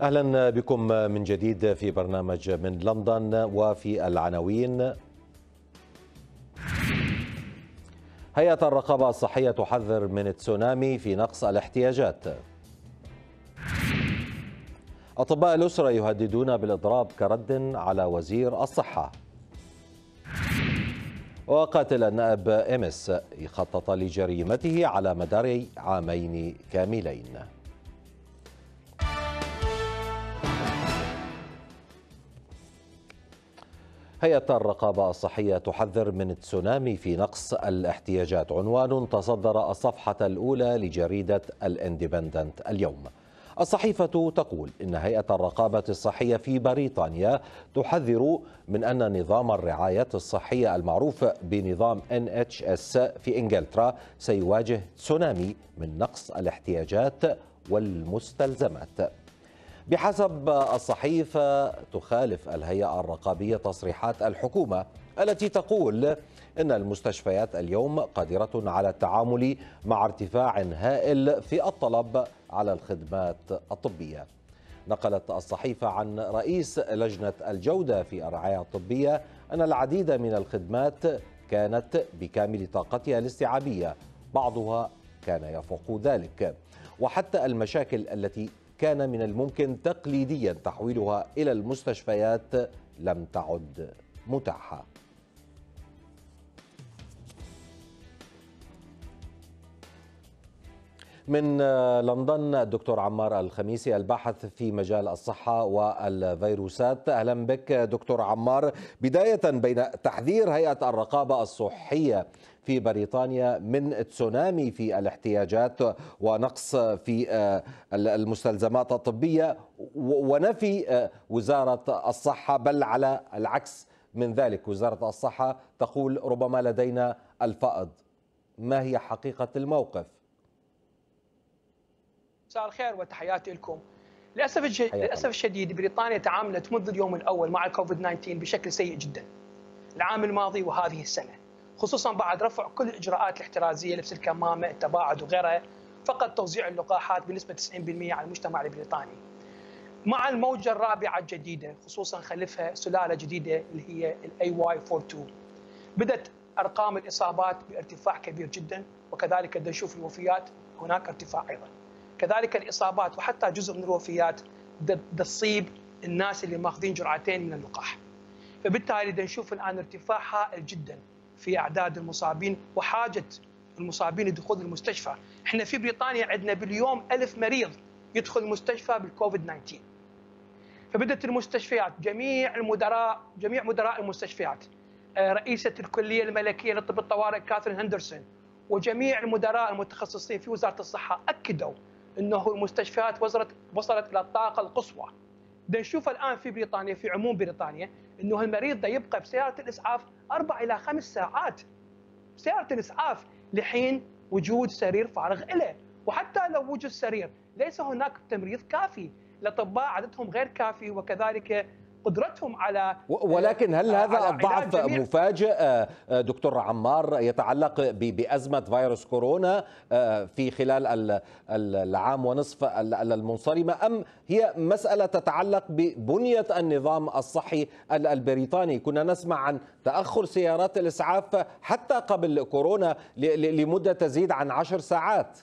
أهلا بكم من جديد في برنامج من لندن. وفي العناوين: هيئة الرقابة الصحية تحذر من تسونامي في نقص الاحتياجات. أطباء الأسرة يهددون بالإضراب كرد على وزير الصحة. وقاتل النائب إيمس خطط لجريمته على مدار عامين كاملين. هيئة الرقابة الصحية تحذر من تسونامي في نقص الاحتياجات، عنوان تصدر الصفحة الأولى لجريدة الاندبندنت اليوم. الصحيفة تقول إن هيئة الرقابة الصحية في بريطانيا تحذر من أن نظام الرعاية الصحية المعروف بنظام NHS في إنجلترا سيواجه تسونامي من نقص الاحتياجات والمستلزمات. بحسب الصحيفة، تخالف الهيئة الرقابية تصريحات الحكومة التي تقول إن المستشفيات اليوم قادرة على التعامل مع ارتفاع هائل في الطلب على الخدمات الطبية. نقلت الصحيفة عن رئيس لجنة الجودة في الرعاية الطبية أن العديد من الخدمات كانت بكامل طاقتها الاستيعابية، بعضها كان يفوق ذلك، وحتى المشاكل التي كان من الممكن تقليديا تحويلها إلى المستشفيات لم تعد متاحة. من لندن الدكتور عمار الخميسي الباحث في مجال الصحة والفيروسات. أهلا بك دكتور عمار. بداية، بين تحذير هيئة الرقابة الصحية في بريطانيا من تسونامي في الاحتياجات ونقص في المستلزمات الطبية، ونفي وزارة الصحة، بل على العكس من ذلك، وزارة الصحة تقول ربما لدينا الفائض، ما هي حقيقة الموقف؟ مساء الخير وتحياتي لكم. للاسف الشديد بريطانيا تعاملت منذ اليوم الاول مع الكوفيد 19 بشكل سيء جدا العام الماضي وهذه السنه، خصوصا بعد رفع كل الاجراءات الاحترازيه، لبس الكمامه، التباعد وغيرها، فقط توزيع اللقاحات بنسبه 90% على المجتمع البريطاني. مع الموجه الرابعه الجديده، خصوصا خلفها سلاله جديده اللي هي IY.42، بدات ارقام الاصابات بارتفاع كبير جدا، وكذلك نشوف الوفيات هناك ارتفاع ايضا. كذلك الإصابات وحتى جزء من الوفيات تصيب الناس اللي ماخذين جرعتين من اللقاح. فبالتالي نشوف الآن ارتفاع هائل جدا في أعداد المصابين وحاجة المصابين لدخول المستشفى. احنا في بريطانيا عندنا باليوم 1000 مريض يدخل المستشفى بالكوفيد 19. فبدت المستشفيات، جميع مدراء المستشفيات، رئيسة الكلية الملكية للطب الطوارئ كاثرين هندرسون، وجميع المدراء المتخصصين في وزارة الصحة أكدوا أنه المستشفيات وصلت إلى الطاقة القصوى. نشوف الآن في بريطانيا، في عموم بريطانيا، أنه المريض دا يبقى بسيارة الإسعاف 4 إلى 5 ساعات بسيارة الإسعاف لحين وجود سرير فارغ له، وحتى لو وجد سرير ليس هناك تمريض كافي، الأطباء عددهم غير كافي وكذلك قدرتهم على. ولكن هل هذا الضعف مفاجئ دكتور عمار، يتعلق بأزمة فيروس كورونا في خلال العام ونصف المنصرمة، أم هي مسألة تتعلق ببنية النظام الصحي البريطاني؟ كنا نسمع عن تأخر سيارات الإسعاف حتى قبل كورونا لمدة تزيد عن 10 ساعات.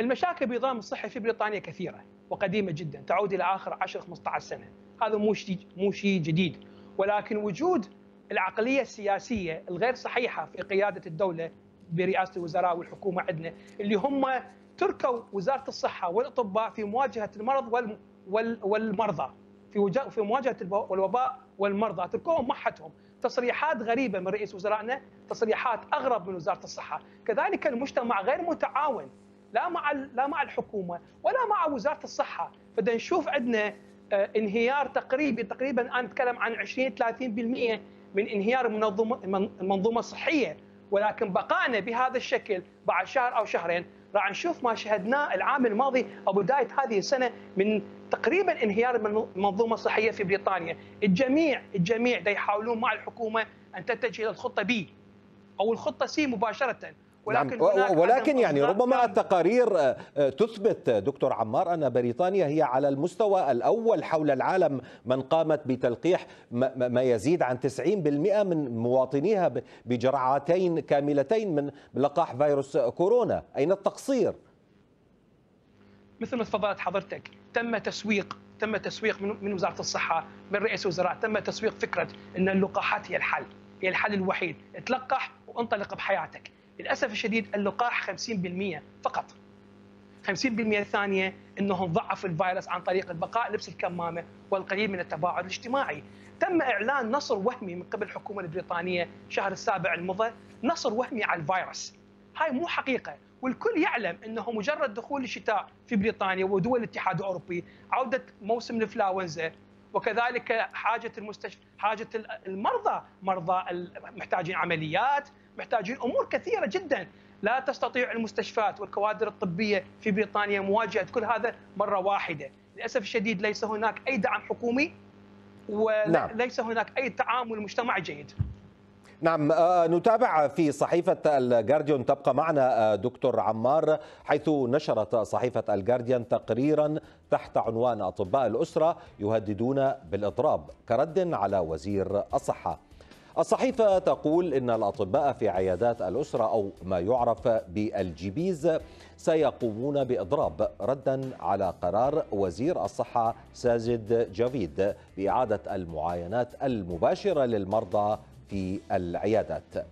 المشاكل بالنظام الصحي في بريطانيا كثيرة وقديمة جدا، تعود إلى آخر 10-15 سنة، هذا مو شيء جديد، ولكن وجود العقلية السياسية الغير صحيحة في قيادة الدولة برئاسة الوزراء والحكومة عندنا، اللي هم تركوا وزارة الصحة والأطباء في مواجهة المرض والمرضى، في مواجهة الوباء والمرضى، تركوهم محتهم. تصريحات غريبة من رئيس وزرائنا، تصريحات أغرب من وزارة الصحة. كذلك المجتمع غير متعاون، لا مع الحكومة ولا مع وزارة الصحة. فدا نشوف عندنا انهيار تقريبا الآن نتكلم عن 20-30% من انهيار المنظومة الصحية، ولكن بقائنا بهذا الشكل بعد شهر أو شهرين راح نشوف ما شهدناه العام الماضي أو بداية هذه السنة من تقريبا انهيار المنظومة الصحية في بريطانيا. الجميع دا يحاولون مع الحكومة أن تتجه إلى الخطة B أو الخطة C مباشرة، ولكن نعم. ولكن يعني ربما التقارير تثبت دكتور عمار أن بريطانيا هي على المستوى الأول حول العالم من قامت بتلقيح ما يزيد عن 90% من مواطنيها بجرعتين كاملتين من لقاح فيروس كورونا. أين التقصير؟ مثل ما تفضلت حضرتك، تم تسويق من وزارة الصحة، من رئيس الوزراء، تم تسويق فكرة أن اللقاحات هي الحل، هي الحل الوحيد، تلقح وانطلق بحياتك. للأسف الشديد اللقاح 50% فقط، 50% الثانية أنهم ضعفوا الفيروس عن طريق البقاء لبس الكمامة والقليل من التباعد الاجتماعي. تم إعلان نصر وهمي من قبل الحكومة البريطانية شهر السابع المضى، نصر وهمي على الفيروس، هاي مو حقيقة. والكل يعلم أنه مجرد دخول الشتاء في بريطانيا ودول الاتحاد الأوروبي، عودة موسم الإنفلونزا، وكذلك حاجة المرضى، مرضى محتاجين عمليات، محتاجين أمور كثيرة جدا، لا تستطيع المستشفيات والكوادر الطبية في بريطانيا مواجهة كل هذا مرة واحدة. للأسف الشديد ليس هناك أي دعم حكومي وليس هناك أي تعامل مجتمعي جيد. نعم، نتابع في صحيفة الجارديان، تبقى معنا دكتور عمار، حيث نشرت صحيفة الجارديان تقريرا تحت عنوان أطباء الأسرة يهددون بالإضراب كرد على وزير الصحة. الصحيفة تقول إن الأطباء في عيادات الأسرة أو ما يعرف بالجيبيز سيقومون بإضراب ردا على قرار وزير الصحة ساجد جافيد بإعادة المعاينات المباشرة للمرضى في العيادات.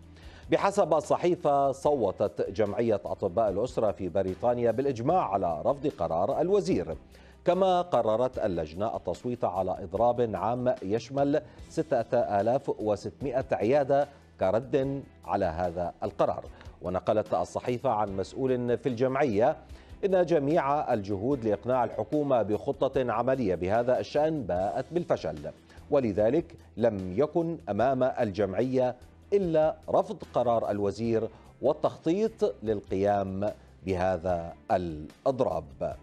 بحسب الصحيفة، صوتت جمعية أطباء الأسرة في بريطانيا بالإجماع على رفض قرار الوزير، كما قررت اللجنة التصويت على إضراب عام يشمل 6600 عيادة كرد على هذا القرار. ونقلت الصحيفة عن مسؤول في الجمعية إن جميع الجهود لإقناع الحكومة بخطة عملية بهذا الشأن باءت بالفشل، ولذلك لم يكن أمام الجمعية إلا رفض قرار الوزير والتخطيط للقيام بهذا الإضراب.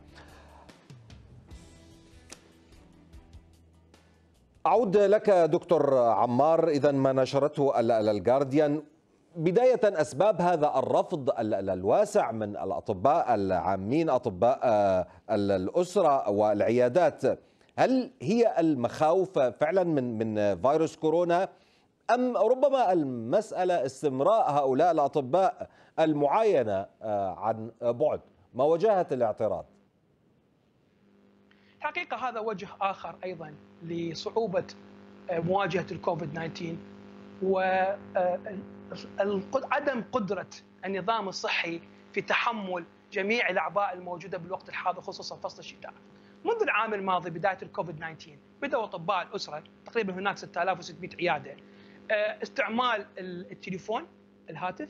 أعود لك دكتور عمار. إذن ما نشرته الجارديان، بداية أسباب هذا الرفض الواسع من الأطباء العامين، أطباء الأسرة والعيادات، هل هي المخاوف فعلا من فيروس كورونا، أم ربما المسألة استمراء هؤلاء الأطباء المعاينة عن بعد؟ ما واجهة الاعتراض؟ حقيقة هذا وجه آخر أيضا لصعوبة مواجهة الكوفيد-19 وعدم قدرة النظام الصحي في تحمل جميع الأعباء الموجودة بالوقت الحاضر، خصوصا فصل الشتاء. منذ العام الماضي بداية الكوفيد-19 بدأوا أطباء الأسرة تقريبا هناك 6600 عيادة استعمال التليفون الهاتف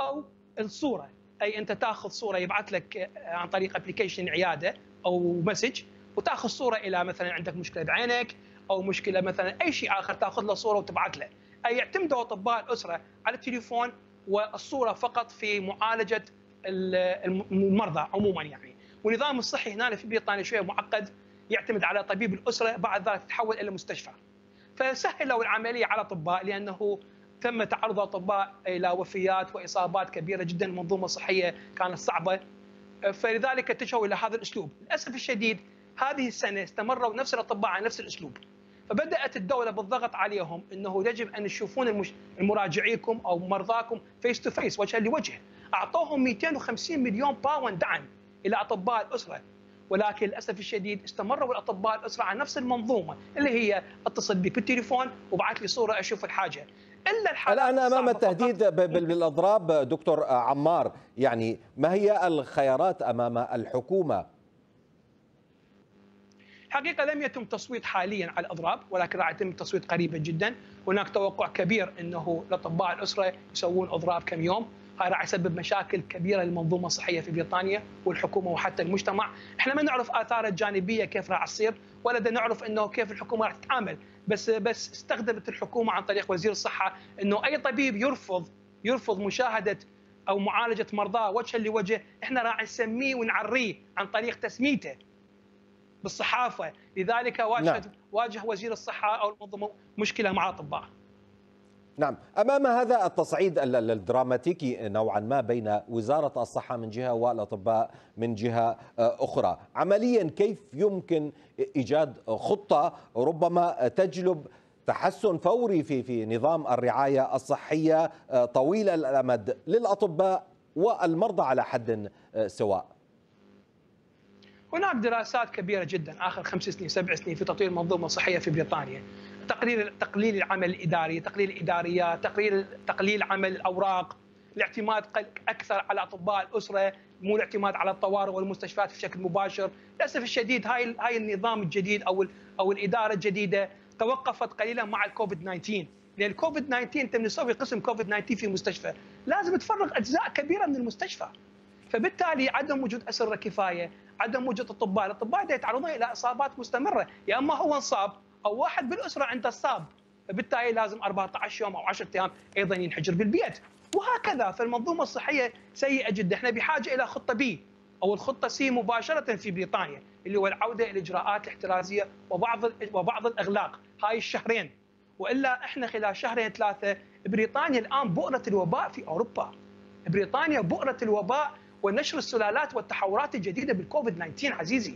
أو الصورة، أي أنت تأخذ صورة، يبعث لك عن طريق أبليكيشن عيادة أو مسج، وتأخذ صورة إلى مثلا عندك مشكلة بعينك أو مشكلة مثلا أي شيء آخر، تأخذ له صورة وتبعث له. أي يعتمدوا أطباء الأسرة على التليفون والصورة فقط في معالجة المرضى عموما يعني. والنظام الصحي هنا في بريطانيا شويه معقد، يعتمد على طبيب الاسره، بعد ذلك تتحول الى مستشفى. فسهلوا العمليه على الاطباء، لانه تم تعرض الاطباء الى وفيات واصابات كبيره جدا، المنظومه الصحيه كانت صعبه، فلذلك اتجهوا الى هذا الاسلوب. للاسف الشديد هذه السنه استمروا نفس الاطباء على نفس الاسلوب، فبدات الدوله بالضغط عليهم انه يجب ان تشوفون مراجعيكم او مرضاكم فيس تو فيس، وجها لوجه. اعطوهم 250 مليون باوند دعم الى اطباء الاسره، ولكن للاسف الشديد استمروا الاطباء الاسره على نفس المنظومه اللي هي اتصل بك بالتليفون وبعث لي صوره اشوف الحاجه. الا الحاله الان امام التهديد بالاضراب دكتور عمار، يعني ما هي الخيارات امام الحكومه؟ حقيقه لم يتم تصويت حاليا على الاضراب، ولكن راح يتم التصويت قريبا جدا. هناك توقع كبير انه الاطباء الاسره يسوون اضراب كم يوم، هذا راح يسبب مشاكل كبيره للمنظومه الصحيه في بريطانيا والحكومه وحتى المجتمع. احنا ما نعرف اثاره الجانبيه كيف راح تصير، ولا نعرف انه كيف الحكومه راح تتعامل، بس استخدمت الحكومه عن طريق وزير الصحه انه اي طبيب يرفض مشاهده او معالجه مرضاه وجها لوجه، احنا راح نسميه ونعريه عن طريق تسميته بالصحافه. لذلك واجه وزير الصحه او المنظومه مشكله مع الاطباء. نعم، أمام هذا التصعيد الدراماتيكي نوعا ما بين وزارة الصحة من جهة والأطباء من جهة أخرى، عمليا كيف يمكن إيجاد خطة ربما تجلب تحسن فوري في نظام الرعاية الصحية طويل الأمد للأطباء والمرضى على حد سواء؟ هناك دراسات كبيرة جدا آخر 5 سنين 7 سنين في تطوير المنظومة الصحية في بريطانيا، تقليل العمل الإداري، تقليل الإداريات، تقليل عمل الأوراق، الاعتماد أكثر على أطباء الأسرة، مو الاعتماد على الطوارئ والمستشفيات بشكل مباشر. للأسف الشديد هاي النظام الجديد أو الإدارة الجديدة توقفت قليلا مع الكوفيد-19، لأن الكوفيد-19 أنت من تسوي قسم كوفيد-19 في مستشفى لازم تفرغ أجزاء كبيرة من المستشفى، فبالتالي عدم وجود أسرة كفاية، عدم وجود أطباء، الأطباء يتعرضون إلى إصابات مستمرة، يا إما هو انصاب أو واحد بالأسرة عنده صاب، فبالتالي لازم 14 يوم أو 10 أيام أيضا ينحجر بالبيت، وهكذا. فالمنظومة الصحية سيئة جدا، احنا بحاجة إلى خطة بي أو الخطة سي مباشرة في بريطانيا، اللي هو العودة إلى الإجراءات الاحترازية وبعض الإغلاق هاي الشهرين، وإلا احنا خلال شهرين 3 بريطانيا الآن بؤرة الوباء في أوروبا. بريطانيا بؤرة الوباء ونشر السلالات والتحورات الجديدة بالكوفيد-19 عزيزي.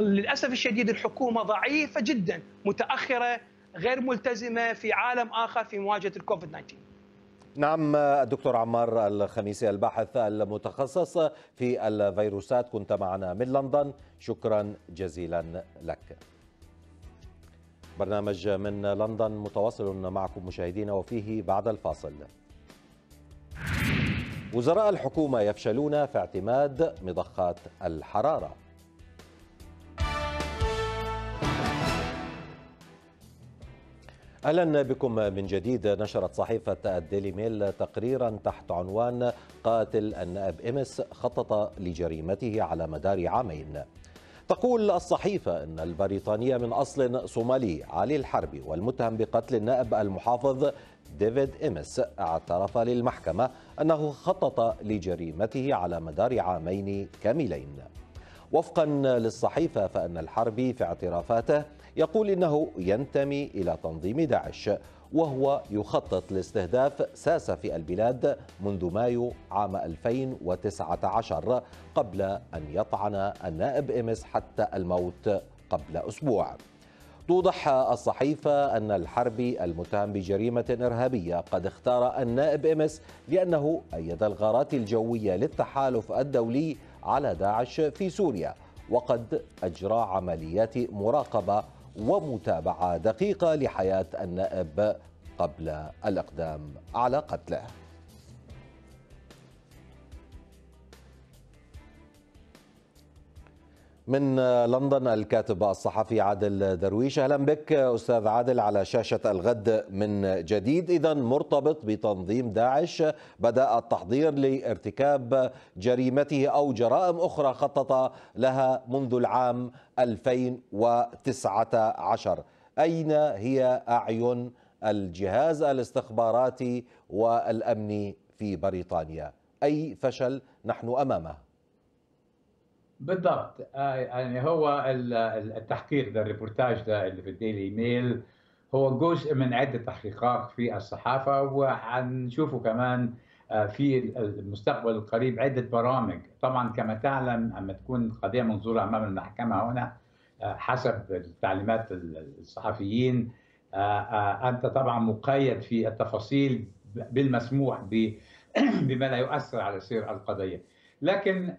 للأسف الشديد الحكومة ضعيفة جدا، متأخرة، غير ملتزمة، في عالم آخر في مواجهة الكوفيد-19. نعم، الدكتور عمار الخميسي الباحث المتخصص في الفيروسات كنت معنا من لندن، شكرا جزيلا لك. برنامج من لندن متواصل معكم مشاهدينا، وفيه بعد الفاصل: وزراء الحكومة يفشلون في اعتماد مضخات الحرارة. أهلا بكم من جديد. نشرت صحيفة الديلي ميل تقريرا تحت عنوان قاتل النائب إيمس خطط لجريمته على مدار عامين. تقول الصحيفة أن البريطانية من أصل صومالي علي الحربي والمتهم بقتل النائب المحافظ ديفيد إيمس اعترف للمحكمة أنه خطط لجريمته على مدار عامين كاملين. وفقا للصحيفة فأن الحربي في اعترافاته يقول إنه ينتمي إلى تنظيم داعش، وهو يخطط لاستهداف ساسفي البلاد منذ مايو عام 2019 قبل أن يطعن النائب إيمس حتى الموت قبل أسبوع. توضح الصحيفة أن الحربي المتهم بجريمة إرهابية قد اختار النائب إيمس لأنه أيد الغارات الجوية للتحالف الدولي على داعش في سوريا، وقد أجرى عمليات مراقبة ومتابعة دقيقة لحياة النائب قبل الإقدام على قتله. من لندن الكاتب الصحفي عادل درويش. أهلا بك أستاذ عادل على شاشة الغد من جديد. إذا مرتبط بتنظيم داعش بدأ التحضير لارتكاب جريمته أو جرائم أخرى خطط لها منذ العام 2019. أين هي أعين الجهاز الاستخباراتي والأمني في بريطانيا؟ أي فشل نحن أمامه؟ بالضبط، يعني هو التحقيق ده، الريبورتاج ده اللي في الديلي ميل هو جزء من عدة تحقيقات في الصحافة، وحنشوفه كمان في المستقبل القريب عدة برامج. طبعا كما تعلم أما تكون القضية منظورة أمام المحكمة هنا حسب تعليمات الصحفيين أنت طبعا مقيد في التفاصيل بالمسموح بما لا يؤثر على سير القضية، لكن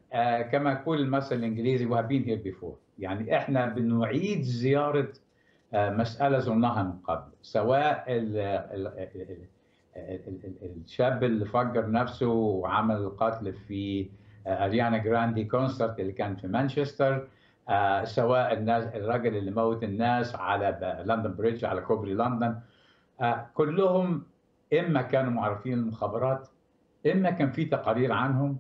كما يقول المثل الانجليزي we have been here before، يعني احنا بنعيد زياره مساله زرناها من قبل، سواء الشاب اللي فجر نفسه وعمل القتل في اريانا جراندي كونسرت اللي كان في مانشستر، سواء الراجل اللي موت الناس على لندن بريدج على كوبري لندن، كلهم اما كانوا معرفين المخابرات اما كان في تقارير عنهم.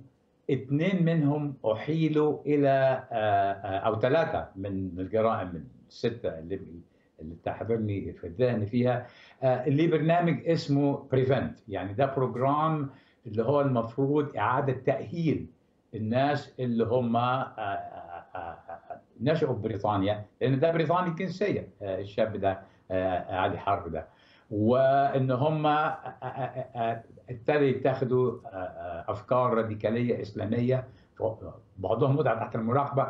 2 منهم أحيلوا إلى أو 3 من الجرائم من 6 اللي تحضرني في الذهن فيها لبرنامج اسمه Prevent، يعني ده بروجرام اللي هو المفروض إعادة تأهيل الناس اللي هم نشأوا في بريطانيا، لأن ده بريطاني الجنسية الشاب ده علي حرب ده، وان هم ابتدوا يتخذوا افكار راديكاليه اسلاميه، بعضهم وضع تحت المراقبه،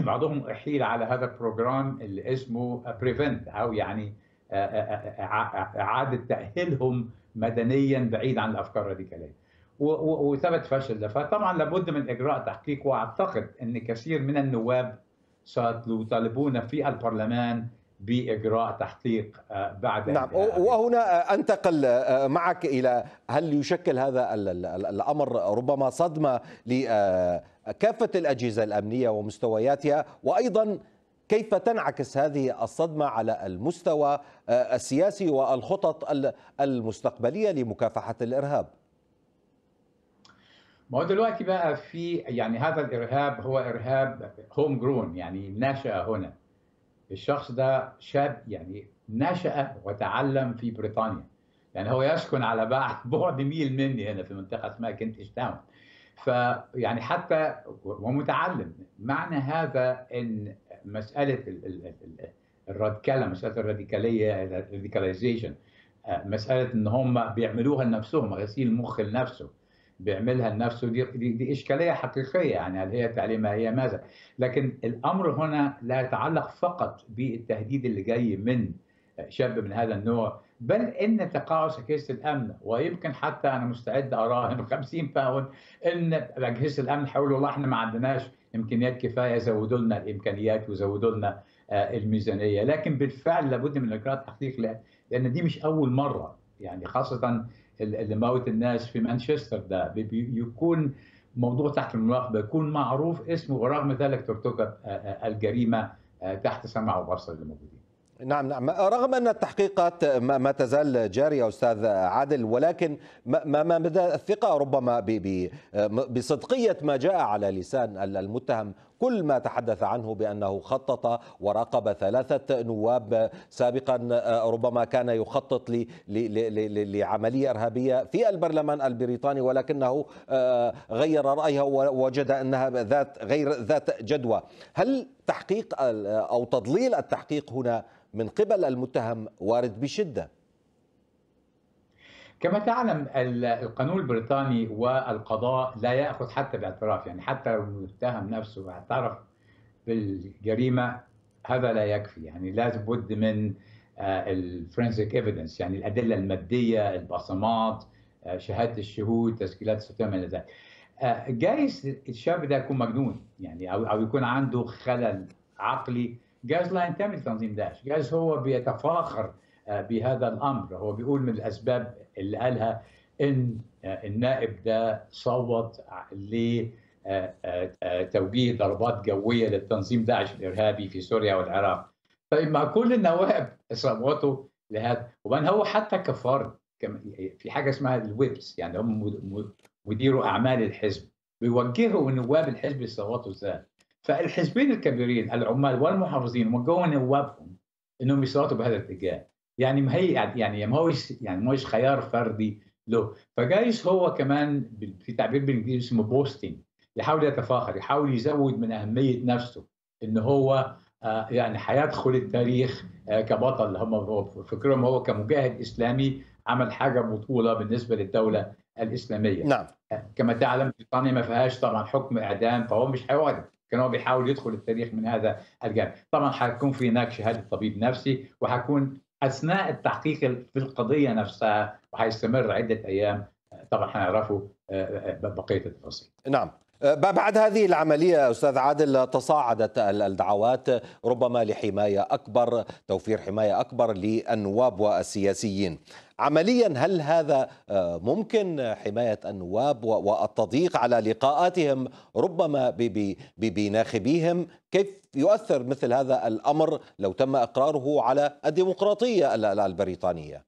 بعضهم احيل على هذا البروجرام اللي اسمه بريفنت، او يعني اعاده تاهيلهم مدنيا بعيد عن الافكار الراديكاليه، وثبت فشل ده. فطبعا لابد من اجراء تحقيق، واعتقد ان كثير من النواب سيطالبون في البرلمان بإجراء تحقيق بعد. نعم، وهنا أنتقل معك إلى هل يشكل هذا الأمر ربما صدمة لكافة الأجهزة الأمنية ومستوياتها، وأيضا كيف تنعكس هذه الصدمة على المستوى السياسي والخطط المستقبلية لمكافحة الإرهاب؟ ما هو دلوقتي بقى في يعني هذا الإرهاب هو إرهاب هوم جرون، يعني نشأ هنا. الشخص ده شاب يعني نشأ وتعلم في بريطانيا، يعني هو يسكن على بعد ميل مني هنا في منطقة اسمها كنتش تاون، فيعني حتى ومتعلم. معنى هذا أن مسألة الراديكالة، مسألة الراديكالية، الراديكاليزيشن، مسألة أن هم بيعملوها لنفسهم، غسيل المخ لنفسه بيعملها لنفسه، دي إشكالية حقيقية. يعني هل هي تعليمها هي ماذا؟ لكن الأمر هنا لا يتعلق فقط بالتهديد اللي جاي من شاب من هذا النوع، بل إن تقاعس أجهزة الأمن، ويمكن حتى أنا مستعد أراهن 50 باوند إن أجهزة الأمن حاولوا والله إحنا ما عندناش إمكانيات كفاية، زودوا لنا الإمكانيات وزودوا لنا الميزانية. لكن بالفعل لابد من إجراء تحقيق، لأن دي مش أول مرة، يعني خاصة اللي موت الناس في مانشستر ده بيكون موضوع تحت المراقبه، يكون معروف اسمه، ورغم ذلك ترتكب الجريمه تحت سمع وبصر الموجودين. نعم نعم، رغم ان التحقيقات ما تزال جاريه استاذ عادل، ولكن ما مدى الثقه ربما بصدقيه ما جاء على لسان المتهم؟ كل ما تحدث عنه بأنه خطط وراقب 3 نواب سابقا، ربما كان يخطط لعملية إرهابية في البرلمان البريطاني، ولكنه غير رأيه ووجد أنها غير ذات جدوى. هل تحقيق أو تضليل التحقيق هنا من قبل المتهم وارد بشدة؟ كما تعلم القانون البريطاني والقضاء لا يأخذ حتى باعتراف، يعني حتى لو المتهم نفسه اعترف بالجريمة هذا لا يكفي، يعني لابد من الفرنسيك ايفيدنس، يعني الأدلة المادية، البصمات، شهادة الشهود، تسجيلات الستة من ذلك. جايز الشاب ده يكون مجنون، يعني أو يكون عنده خلل عقلي، جايز لا ينتمي لتنظيم داعش، جايز هو بيتفاخر بهذا الأمر. هو بيقول من الأسباب اللي قالها إن النائب ده صوت لتوجيه ضربات جوية للتنظيم داعش الإرهابي في سوريا والعراق. طيب ما كل النواب صوتوا لهذا، ومن هو حتى كفار في حاجة اسمها الويبس، يعني هم مديروا أعمال الحزب بيوجهوا نواب الحزب يصوتوا ازاي. فالحزبين الكبيرين العمال والمحافظين وجهوا نوابهم إنهم يصوتوا بهذا الاتجاه، يعني ما هي يعني ما هوش خيار فردي له. فجايز هو كمان في تعبير بالانجليزي اسمه بوستنج، يحاول يتفاخر، يحاول يزود من اهميه نفسه ان هو يعني هيدخل التاريخ كبطل. هم فكرهم هو كمجاهد اسلامي عمل حاجه بطوله بالنسبه للدوله الاسلاميه. نعم، كما تعلم بريطانيا ما فيهاش طبعا حكم اعدام، فهو مش هيقعد، كان هو بيحاول يدخل التاريخ من هذا الجانب. طبعا هيكون في هناك شهاده طبيب نفسي، وهيكون أثناء التحقيق في القضية نفسها، وهيستمر عدة أيام، طبعا هنعرفه بقية التفاصيل. نعم، بعد هذه العملية أستاذ عادل تصاعدت الدعوات ربما لحماية أكبر، توفير حماية أكبر للنواب والسياسيين. عمليا هل هذا ممكن، حماية النواب والتضييق على لقاءاتهم ربما بناخبيهم؟ كيف يؤثر مثل هذا الأمر لو تم إقراره على الديمقراطية البريطانية؟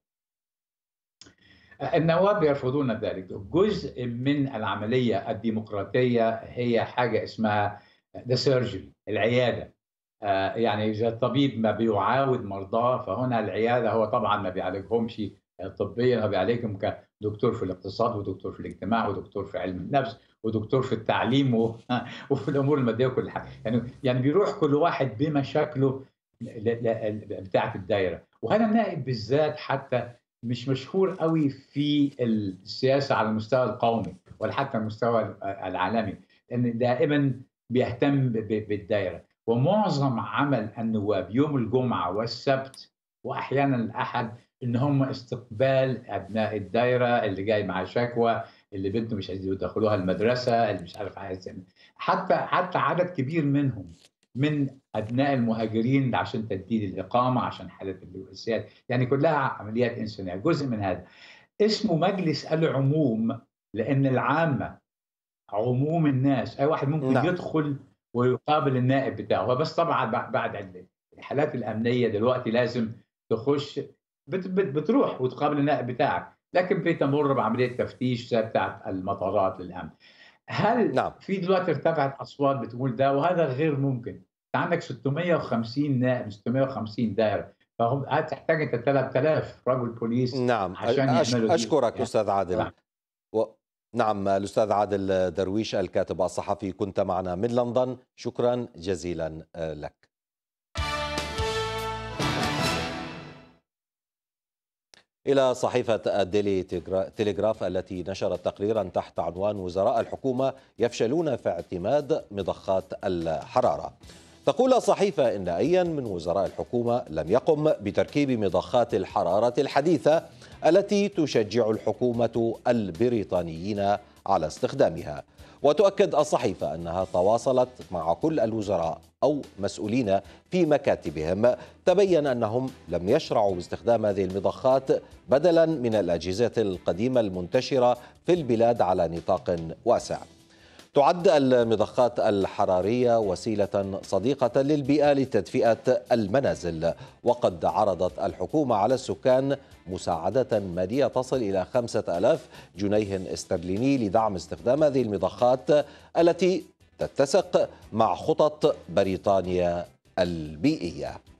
النواب يرفضون ذلك. جزء من العملية الديمقراطية هي حاجة اسمها the surgery، العيادة. يعني إذا الطبيب ما بيعاود مرضاه، فهنا العيادة هو طبعا ما بيعالجهمش طبيا، هو بيعالجهم كدكتور في الاقتصاد، ودكتور في الاجتماع، ودكتور في علم النفس، ودكتور في التعليم، وفي الأمور المادية وكل حاجة. يعني بيروح كل واحد بمشاكله بتاعة الدائرة، وهذا النائب بالذات حتى مش مشهور قوي في السياسة على المستوى القومي ولا حتى المستوى العالمي، لأن دائما بيهتم بالدائرة. ومعظم عمل النواب يوم الجمعة والسبت وأحيانا الأحد إن هم استقبال أبناء الدائرة اللي جاي مع شكوى، اللي بنته مش عايزين يدخلوها المدرسة، اللي مش عارف عايز، حتى عدد كبير منهم من أبناء المهاجرين عشان تجديد الإقامة، عشان حالة الوئاسات، يعني كلها عمليات إنسانية. جزء من هذا اسمه مجلس العموم، لأن العامة عموم الناس، أي واحد ممكن يدخل ويقابل النائب بتاعه. بس طبعا بعد الحالات الأمنية دلوقتي لازم تخش بتروح وتقابل النائب بتاعك، لكن بتمر بعملية تفتيش بتاعت المطارات للأمن. هل في دلوقتي ارتفعت أصوات بتقول ده، وهذا غير ممكن. عندك 650 نائب، 650 دائرة، فهم هتحتاج انت 3000 رجل بوليس عشان يعملوا. اشكرك استاذ عادل. نعم الاستاذ عادل درويش الكاتب الصحفي كنت معنا من لندن، شكرا جزيلا لك. إلى صحيفة الديلي تيليغراف التي نشرت تقريرا تحت عنوان وزراء الحكومة يفشلون في اعتماد مضخات الحرارة. تقول الصحيفة إن أيا من وزراء الحكومة لم يقم بتركيب مضخات الحرارة الحديثة التي تشجع الحكومة البريطانيين على استخدامها. وتؤكد الصحيفة أنها تواصلت مع كل الوزراء أو مسؤولين في مكاتبهم، تبين أنهم لم يشرعوا باستخدام هذه المضخات بدلا من الأجهزة القديمة المنتشرة في البلاد على نطاق واسع. تعد المضخات الحرارية وسيلة صديقة للبيئة لتدفئة المنازل، وقد عرضت الحكومة على السكان مساعدة مالية تصل إلى 5000 جنيه استرليني لدعم استخدام هذه المضخات التي تتسق مع خطط بريطانيا البيئية.